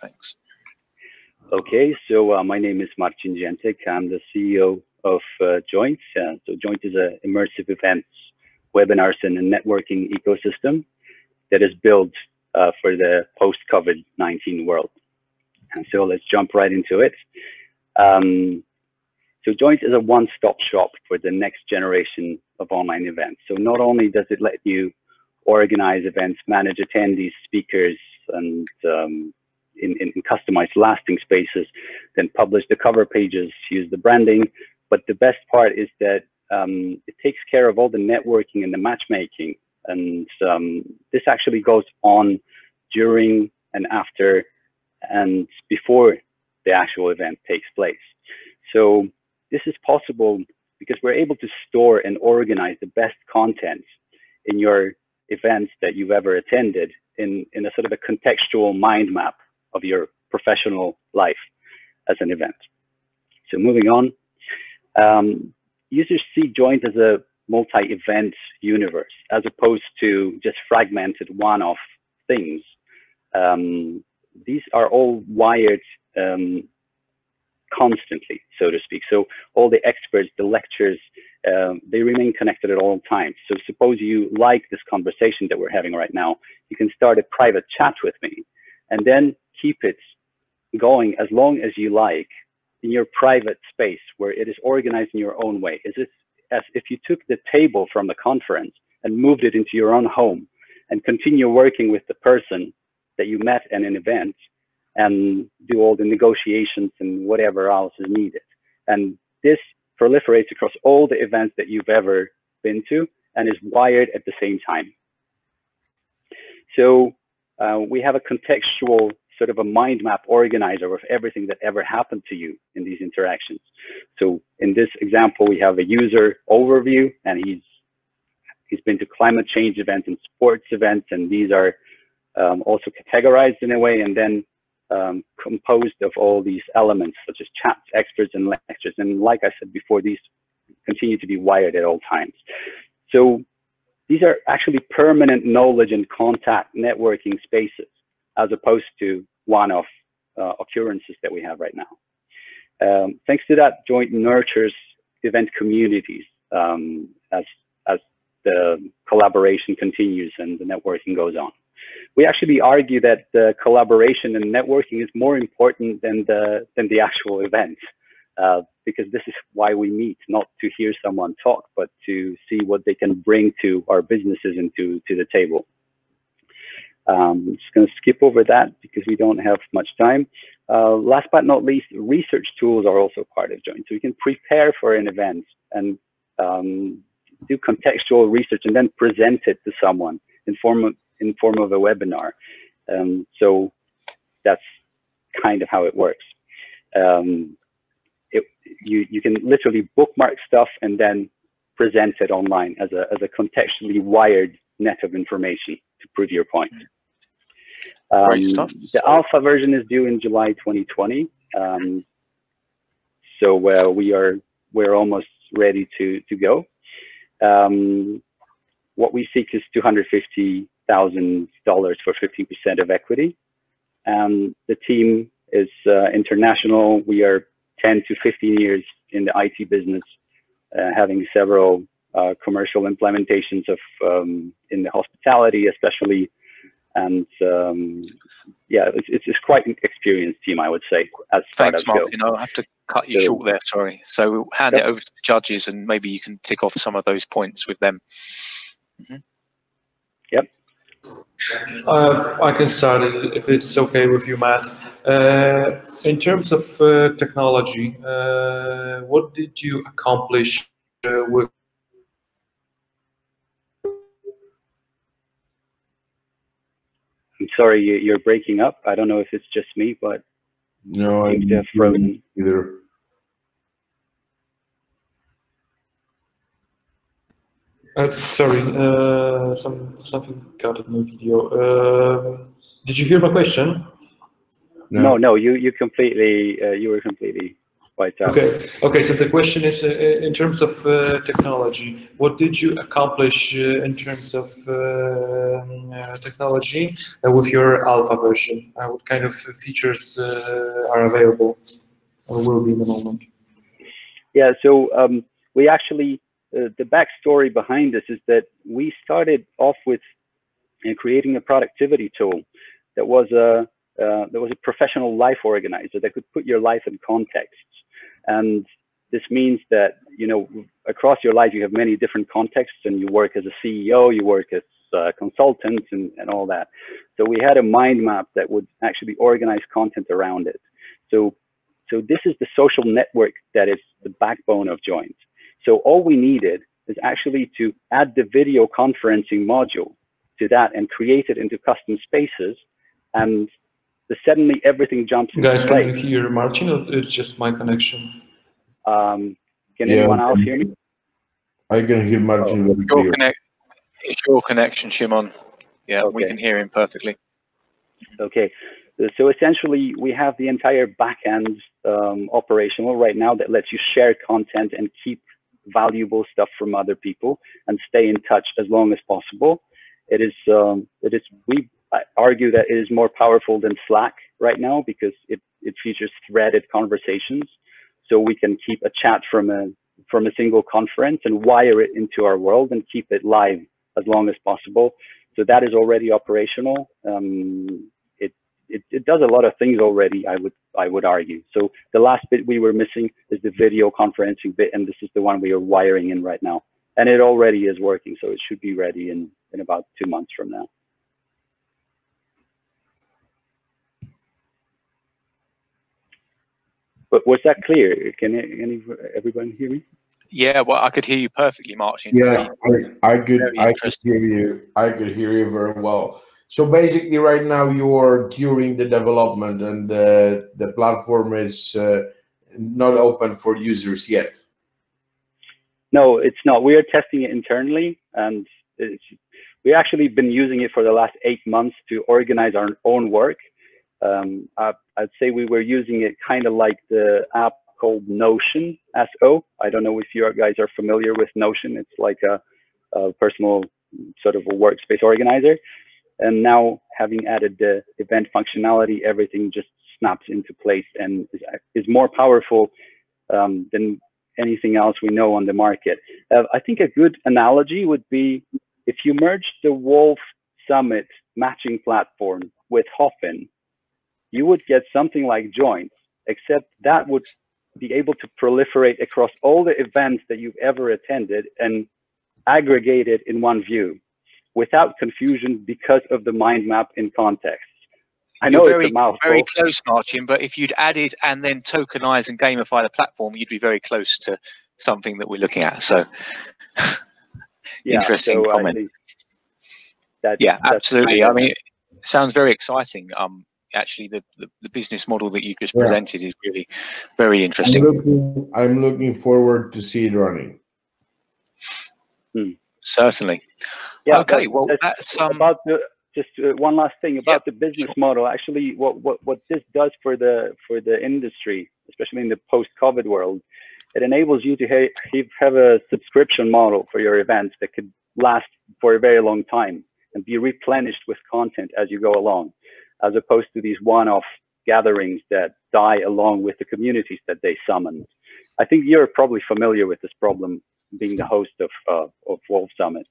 Thanks. Okay, so my name is Marcin Ziętek. I'm the CEO of Joynt. So Joynt is an immersive events, webinars, and a networking ecosystem that is built for the post-COVID-19 world. And so let's jump right into it. So Joynt is a one-stop shop for the next generation of online events. So not only does it let you organize events, manage attendees, speakers, and in customized lasting spaces, then publish the cover pages, use the branding. But the best part is that it takes care of all the networking and the matchmaking. And this actually goes on during and after and before the actual event takes place. So this is possible because we're able to store and organize the best content in your events that you've ever attended in a sort of a contextual mind map of your professional life as an event. So moving on, users see Joynt as a multi-event universe, as opposed to just fragmented one-off things. These are all wired constantly, so to speak. So all the experts, the lectures, they remain connected at all times. So suppose you like this conversation that we're having right now, you can start a private chat with me and then keep it going as long as you like in your private space where it is organized in your own way. Is it as if you took the table from the conference and moved it into your own home and continue working with the person that you met at an event and do all the negotiations and whatever else is needed. And this proliferates across all the events that you've ever been to and is wired at the same time. So we have a contextual sort of a mind map organizer of everything that ever happened to you in these interactions. So in this example, we have a user overview, and he's been to climate change events and sports events, and these are also categorized in a way, and then composed of all these elements such as chats, experts, and lectures. And like I said before, these continue to be wired at all times. So these are actually permanent knowledge and contact networking spaces, as opposed to one-off occurrences that we have right now. Thanks to that, Joynt nurtures event communities as the collaboration continues and the networking goes on. We actually argue that the collaboration and networking is more important than the actual event, because this is why we meet, not to hear someone talk, but to see what they can bring to our businesses and to the table. I'm just going to skip over that because we don't have much time. Last but not least, research tools are also part of Joynt. So you can prepare for an event and do contextual research and then present it to someone in form of a webinar. So that's kind of how it works. You can literally bookmark stuff and then present it online as a contextually wired net of information to prove your point. The alpha version is due in July 2020. So we're almost ready to go. What we seek is $250,000 for 15% of equity. The team is international. We are 10 to 15 years in the IT business, having several commercial implementations of in the hospitality, especially. And yeah, it's quite an experienced team, I would say. As Thanks, Marcin. Go. I'll have to cut you short there, sorry. So we'll hand it over to the judges, and maybe you can tick off some of those points with them. Mm-hmm. Yep. I can start if it's okay with you, Matt. In terms of technology, what did you accomplish with? I'm sorry, you're breaking up. I don't know if it's just me, but no, I think they're frozen. Either. Sorry, something got in my video. Did you hear my question? No, you were completely quite tough. Okay, so the question is in terms of technology, what did you accomplish in terms of technology with your alpha version? What kind of features are available or will be in the moment? Yeah, so we actually, the backstory behind this is that we started off with creating a productivity tool that was a professional life organizer that could put your life in context. And this means that, you know, across your life, you have many different contexts, and you work as a CEO, you work as a consultant, and all that. So we had a mind map that would actually organize content around it. So this is the social network that is the backbone of Joynt. So all we needed is actually to add the video conferencing module to that and create it into custom spaces, and suddenly everything jumps into place. Guys, can you hear Marcin, or it's just my connection? Can anyone else hear me? I can hear Marcin. Oh, it's your connection, Szymon. Yeah, okay. We can hear him perfectly. Okay. So essentially, we have the entire backend operational right now that lets you share content and keep valuable stuff from other people and stay in touch as long as possible. I argue that it is more powerful than Slack right now because it features threaded conversations. So we can keep a chat from a single conference and wire it into our world and keep it live as long as possible. So that is already operational. It does a lot of things already, I would argue. So the last bit we were missing is the video conferencing bit, and this is the one we are wiring in right now. And it already is working, so it should be ready in about 2 months from now. But was that clear? Can everyone hear me? Yeah, well, I could hear you perfectly, Marcin. Yeah, I could hear you. I could hear you very well. So basically, right now you are during the development, and the platform is not open for users yet. No, it's not. We are testing it internally, and we've actually been using it for the last 8 months to organize our own work. I'd say we were using it kind of like the app called Notion, S-O. I don't know if you guys are familiar with Notion. It's like a personal sort of a workspace organizer. And now, having added the event functionality, everything just snaps into place and is more powerful than anything else we know on the market. I think a good analogy would be if you merged the Wolf Summit matching platform with Hopin, you would get something like Joynt, except that would be able to proliferate across all the events that you've ever attended and aggregate it in one view without confusion because of the mind map in context. I know it's a mouthful. Very close, Marcin, but if you'd added and then tokenize and gamify the platform, you'd be very close to something that we're looking at. So interesting comment. Yeah, absolutely. I mean, it sounds very exciting. Actually, the business model that you've just presented is really very interesting. I'm looking forward to see it running. Certainly. Yeah, okay, well, that's about one last thing about the business model. Actually, what this does for the industry, especially in the post-COVID world, it enables you to have a subscription model for your events that could last for a very long time and be replenished with content as you go along, as opposed to these one-off gatherings that die along with the communities that they summon. I think you're probably familiar with this problem, being the host of Wolf Summit.